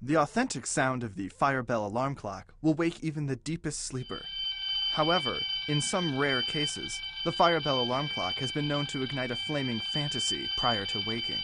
The authentic sound of the fire bell alarm clock will wake even the deepest sleeper. However, in some rare cases, the fire bell alarm clock has been known to ignite a flaming fantasy prior to waking.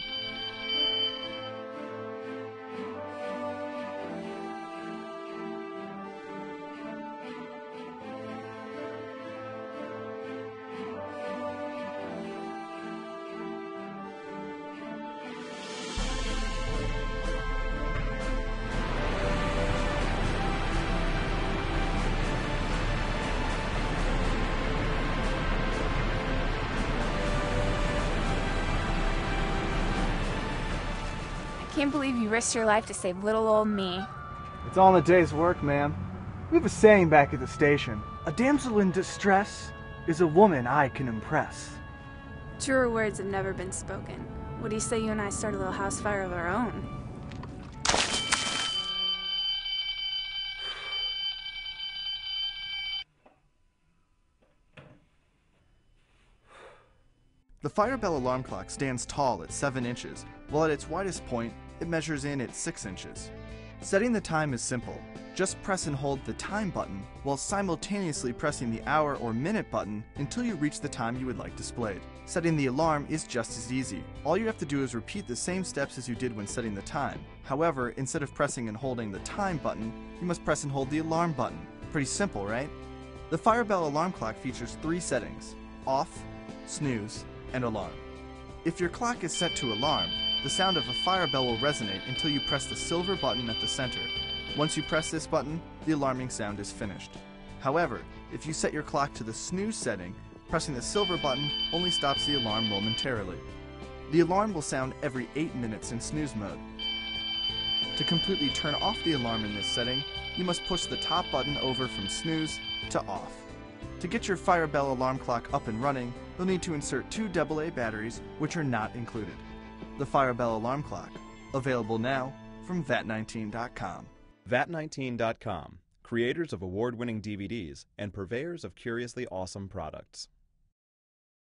I can't believe you risked your life to save little old me. It's all in a day's work, ma'am. We have a saying back at the station. A damsel in distress is a woman I can impress. Truer words have never been spoken. What do you say you and I start a little house fire of our own? The fire bell alarm clock stands tall at 7 inches, while at its widest point, it measures in at 6 inches. Setting the time is simple. Just press and hold the time button while simultaneously pressing the hour or minute button until you reach the time you would like displayed. Setting the alarm is just as easy. All you have to do is repeat the same steps as you did when setting the time. However, instead of pressing and holding the time button, you must press and hold the alarm button. Pretty simple, right? The fire bell alarm clock features 3 settings: off, snooze, and alarm. If your clock is set to alarm, the sound of a fire bell will resonate until you press the silver button at the center. Once you press this button, the alarming sound is finished. However, if you set your clock to the snooze setting, pressing the silver button only stops the alarm momentarily. The alarm will sound every 8 minutes in snooze mode. To completely turn off the alarm in this setting, you must push the top button over from snooze to off. To get your fire bell alarm clock up and running, you'll need to insert 2 AA batteries, which are not included. The fire bell alarm clock, available now from Vat19.com. Vat19.com, creators of award-winning DVDs and purveyors of curiously awesome products.